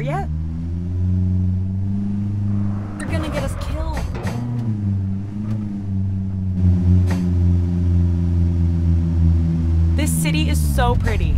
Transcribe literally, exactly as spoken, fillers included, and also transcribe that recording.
there yet? You're gonna get us killed. This city is so pretty.